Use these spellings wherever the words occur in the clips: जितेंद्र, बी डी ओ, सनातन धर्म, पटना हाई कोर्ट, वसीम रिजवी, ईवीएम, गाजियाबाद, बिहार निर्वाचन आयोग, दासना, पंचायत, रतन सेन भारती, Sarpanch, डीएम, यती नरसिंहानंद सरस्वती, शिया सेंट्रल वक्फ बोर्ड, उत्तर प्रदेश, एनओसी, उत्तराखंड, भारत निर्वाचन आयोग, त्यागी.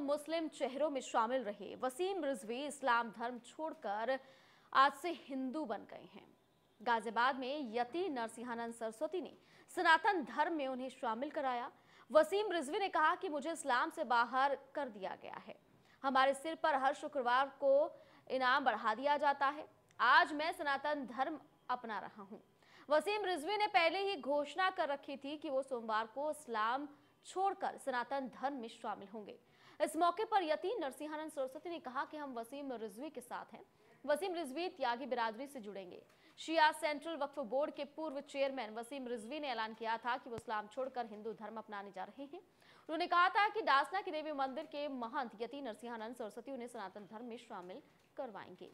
मुस्लिम चेहरों में शामिल रहे वसीम रिजवी इस्लाम धर्म छोड़कर आज से हिंदू बन गए हैं। गाजियाबाद में यती नरसिंहानंद सरस्वती ने सनातन धर्म में उन्हें शामिल कराया। वसीम रिजवी ने कहा कि मुझे इस्लाम से बाहर कर दिया गया है, हमारे सिर पर हर शुक्रवार को इनाम बढ़ा दिया जाता है, आज मैं सनातन धर्म अपना रहा हूँ। वसीम रिजवी ने पहले ही घोषणा कर रखी थी कि वो सोमवार को इस्लाम छोड़कर सनातन धर्म में शामिल होंगे। इस मौके पर यती नरसिंहानंद सरस्वती ने कहा कि हम वसीम रिजवी के साथ हैं। वसीम रिजवी त्यागी बिरादरी से जुड़ेंगे। शिया सेंट्रल वक्फ बोर्ड के पूर्व चेयरमैन वसीम रिजवी ने ऐलान किया था कि वो इस्लाम छोड़कर हिंदू धर्म अपनाने जा रहे हैं। उन्होंने कहा था कि दासना के देवी मंदिर के महंत यती नरसिंहानंद सरस्वती उन्हें सनातन धर्म में शामिल करवाएंगे।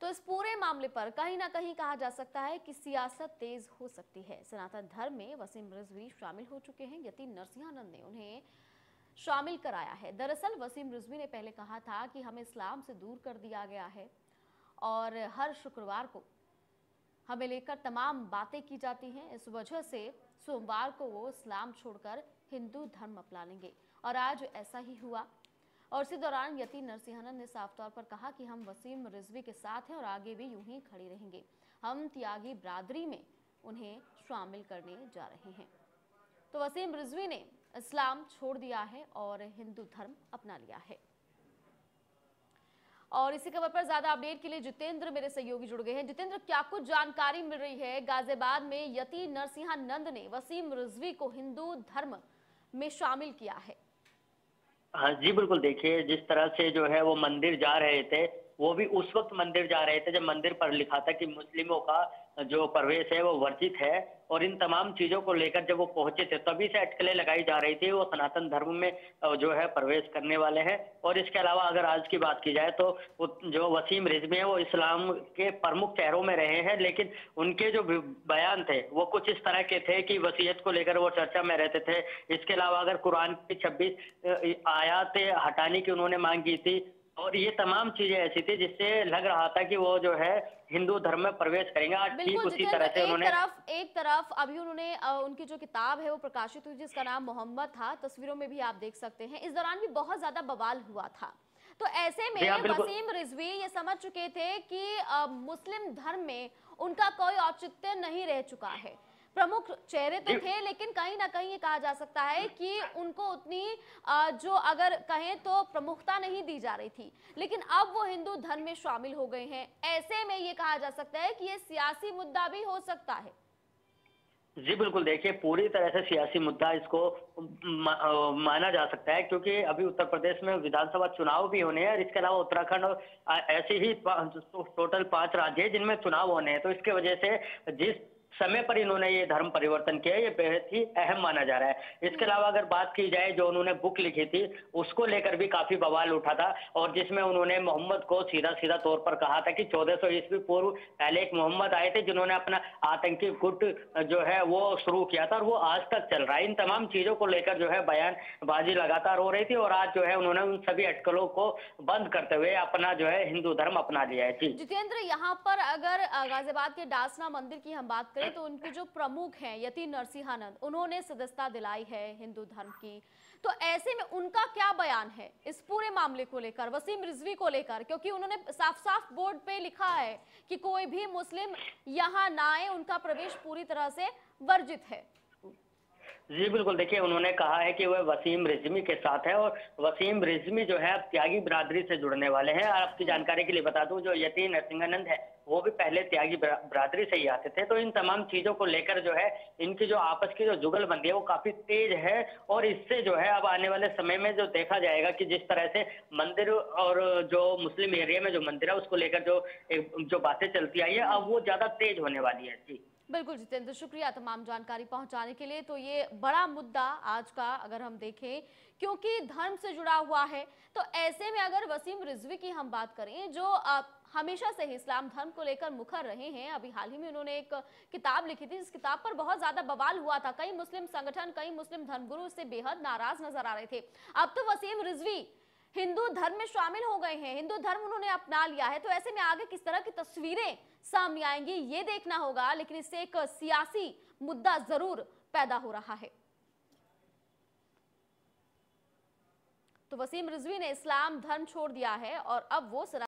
तो इस पूरे मामले पर कहीं ना कहीं कहा जा सकता है कि सियासत तेज हो सकती है। सनातन धर्म में वसीम रिजवी शामिल हो चुके हैं, यती नरसिंहानंद ने उन्हें शामिल कराया है। दरअसल वसीम रिजवी ने पहले कहा था कि हमें इस्लाम से दूर कर दिया गया है और हर शुक्रवार को हमें लेकर तमाम बातें की जाती हैं, इस वजह से सोमवार को वो इस्लाम छोड़कर हिंदू धर्म अपना लेंगे और आज ऐसा ही हुआ। और इसी दौरान यती नरसिंहानंद ने साफ तौर पर कहा कि हम वसीम रिजवी के साथ हैं और आगे भी यूं ही खड़े रहेंगे, हम त्यागी बिरादरी में उन्हें शामिल करने जा रहे हैं। तो वसीम रिजवी ने इस्लाम छोड़ दिया है और हिंदू धर्म अपना लिया है। और इसी खबर पर ज्यादा अपडेट के लिए जितेंद्र मेरे सहयोगी जुड़ गए हैं। जितेंद्र, क्या कुछ जानकारी मिल रही है? गाजियाबाद में यती नरसिंहानंद ने वसीम रिजवी को हिंदू धर्म में शामिल किया है। हाँ जी बिल्कुल, देखिए जिस तरह से जो है वो मंदिर जा रहे थे, वो भी उस वक्त मंदिर जा रहे थे जब मंदिर पर लिखा था कि मुस्लिमों का जो प्रवेश है वो वर्जित है, और इन तमाम चीजों को लेकर जब वो पहुंचे थे तभी से अटकलें लगाई जा रही थी, वो सनातन धर्म में जो है प्रवेश करने वाले हैं। और इसके अलावा अगर आज की बात की जाए तो जो वसीम रिजवी है वो इस्लाम के प्रमुख चेहरों में रहे हैं, लेकिन उनके जो बयान थे वो कुछ इस तरह के थे कि वसीयत को लेकर वो चर्चा में रहते थे। इसके अलावा अगर कुरान की 26 आयातें हटाने की उन्होंने मांग की थी, और ये तमाम चीजें ऐसी थी जिससे लग रहा था कि वो जो है हिंदू धर्म में प्रवेश करेंगे। आज ठीक उसी तरह से उन्होंने एक तरफ अभी उन्होंने उनकी जो किताब है वो प्रकाशित हुई जिसका नाम मोहम्मद था, तस्वीरों में भी आप देख सकते हैं, इस दौरान भी बहुत ज्यादा बवाल हुआ था। तो ऐसे में वसीम रिजवी ये समझ चुके थे कि मुस्लिम धर्म में उनका कोई औचित्य नहीं रह चुका है। प्रमुख चेहरे तो थे लेकिन कहीं ना कहीं ये कहा जा सकता है कि उनको उतनी जो अगर कहें तो प्रमुखता नहीं दी जा रही थी, लेकिन अब वो हिंदू धर्म में शामिल हो गए हैं। ऐसे में ये कहा जा सकता है कि ये सियासी मुद्दा भी हो सकता है। जी बिल्कुल, देखिए पूरी तरह से सियासी मुद्दा इसको माना जा सकता है, क्योंकि अभी उत्तर प्रदेश में विधानसभा चुनाव भी होने हैं और इसके अलावा उत्तराखंड और ऐसे ही टोटल 5 राज्य है जिनमें चुनाव होने हैं। तो इसके वजह से जिस समय पर इन्होंने ये धर्म परिवर्तन किया है ये बेहद ही अहम माना जा रहा है। इसके अलावा अगर बात की जाए जो उन्होंने बुक लिखी थी उसको लेकर भी काफी बवाल उठा था, और जिसमें उन्होंने मोहम्मद को सीधा तौर पर कहा था कि 1400 ईस्वी पूर्व पहले एक मोहम्मद आए थे जिन्होंने अपना आतंकी गुट जो है वो शुरू किया था और वो आज तक चल रहा है। इन तमाम चीजों को लेकर जो है बयानबाजी लगातार हो रही थी, और आज जो है उन्होंने उन सभी अटकलों को बंद करते हुए अपना जो है हिंदू धर्म अपना लिया है। जी जितेंद्र, यहाँ पर अगर गाजियाबाद के दासना मंदिर की हम बात तो उनके जो प्रमुख हैं यती नरसिंहानंद, उन्होंने सदस्यता दिलाई है हिंदू धर्म की, तो ऐसे में उनका क्या बयान है इस पूरे मामले को लेकर, वसीम रिजवी को लेकर? क्योंकि उन्होंने साफ-साफ बोर्ड पे लिखा है कि कोई भी मुस्लिम यहाँ ना आए, उनका प्रवेश पूरी तरह से वर्जित है। जी बिल्कुल, देखिए उन्होंने कहा है कि वह वसीम रिजवी के साथ है, और वसीम रिजवी जो है अब त्यागी बिरादरी से जुड़ने वाले हैं। आपकी जानकारी के लिए बता दूं जो यती नरसिंहानंद है वो भी पहले त्यागी बिरादरी से ही आते थे। तो इन तमाम चीजों को लेकर जो है इनकी जो आपस की जो जुगलबंदी है वो काफी तेज है, और इससे जो है अब आने वाले समय में जो देखा जाएगा कि जिस तरह से मंदिर और जो मुस्लिम एरिया में जो मंदिर है उसको लेकर जो बातें चलती आई है अब वो ज्यादा तेज होने वाली है। जी बिल्कुल जितेंद्र, शुक्रिया तमाम जानकारी पहुंचाने के लिए। तो ये बड़ा मुद्दा आज का अगर हम देखें क्योंकि धर्म से जुड़ा हुआ है, तो ऐसे में अगर वसीम रिजवी की हम बात करें जो हमेशा से ही इस्लाम धर्म को लेकर मुखर रहे हैं, अभी हाल ही में उन्होंने एक किताब लिखी थी जिस किताब पर बहुत ज्यादा बवाल हुआ था, कई मुस्लिम संगठन, कई मुस्लिम धर्मगुरु इससे बेहद नाराज नजर आ रहे थे। अब तो वसीम रिजवी हिंदू धर्म में शामिल हो गए हैं, हिंदू धर्म उन्होंने अपना लिया है, तो ऐसे में आगे किस तरह की तस्वीरें सामने आएंगी ये देखना होगा, लेकिन इससे एक सियासी मुद्दा जरूर पैदा हो रहा है। तो वसीम रिजवी ने इस्लाम धर्म छोड़ दिया है और अब वो